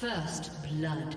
First blood.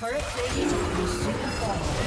Turret radiant will soon fall.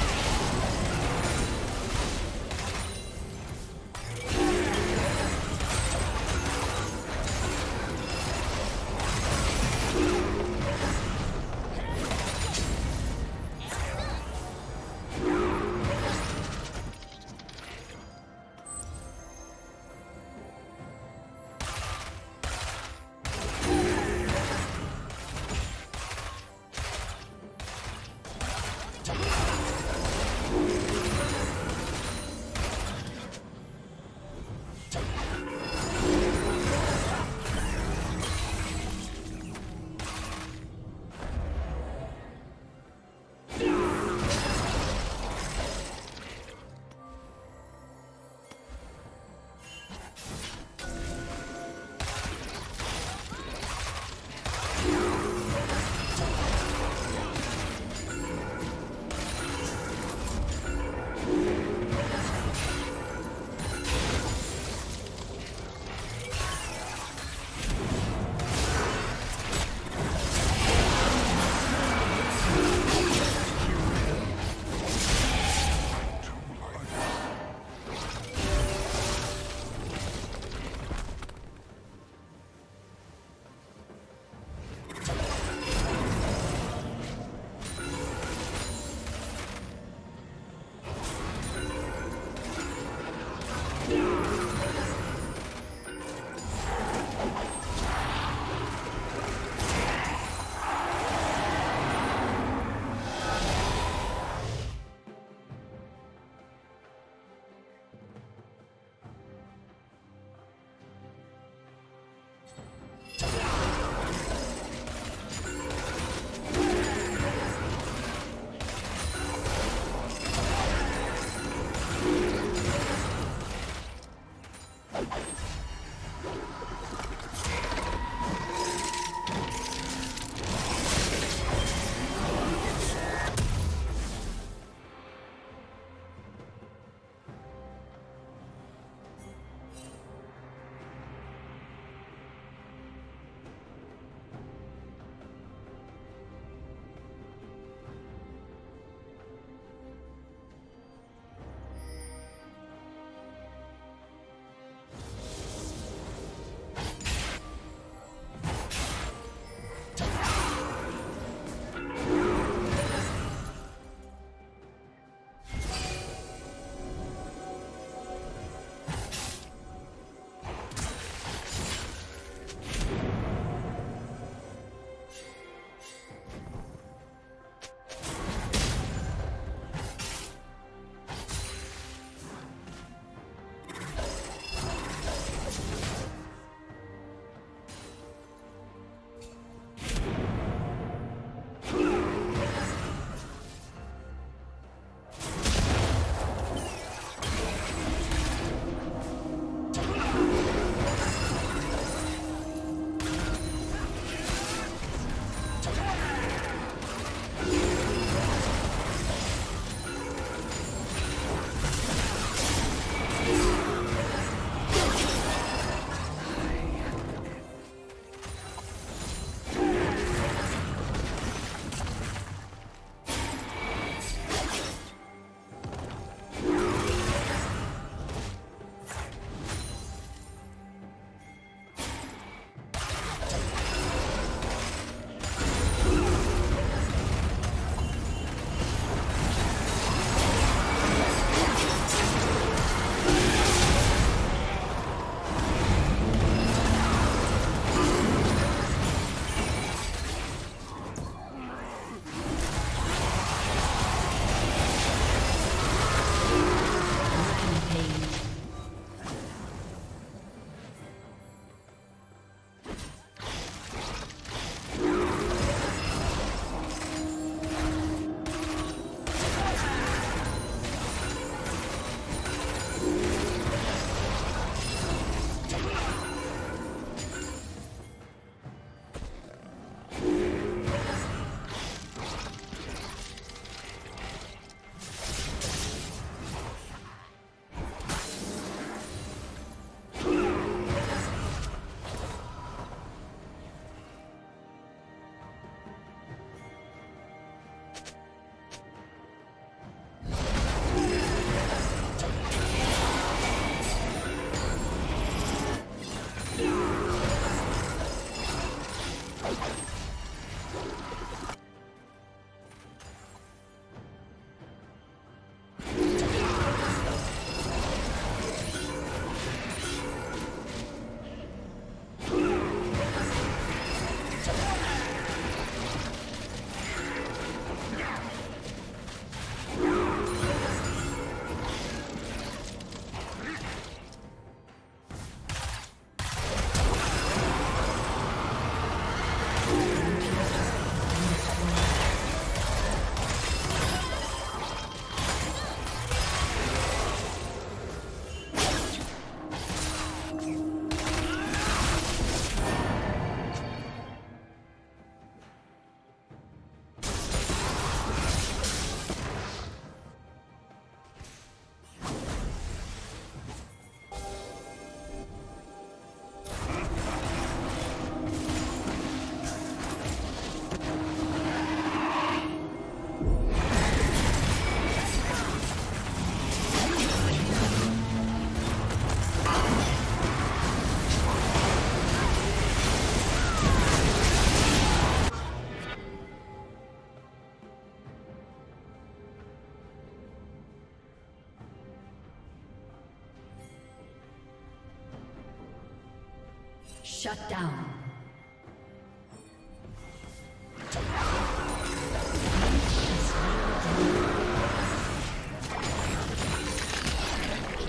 Shut down.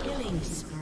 Killing spree.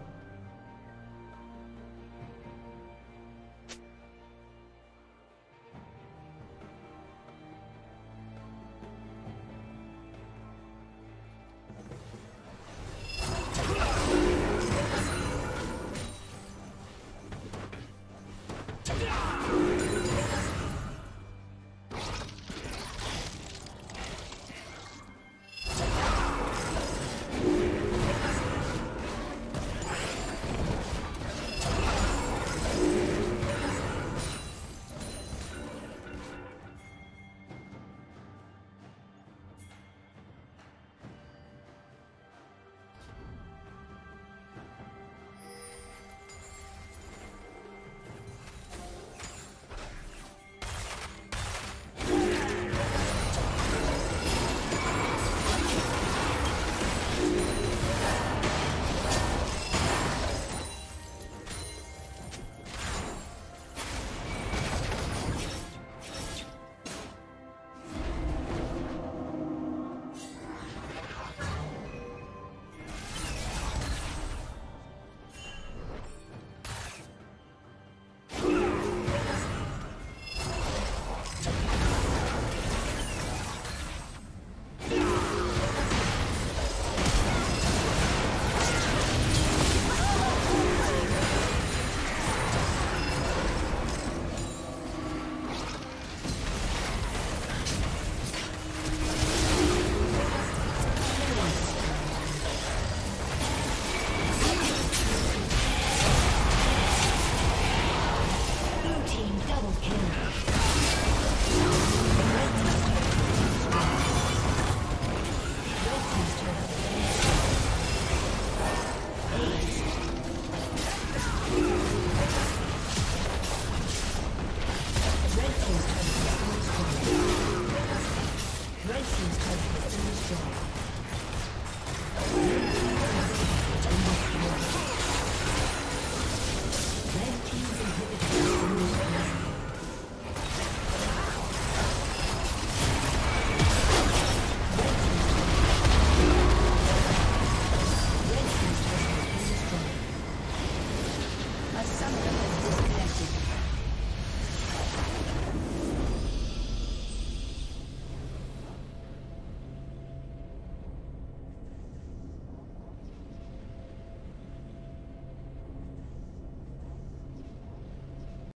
Double kill.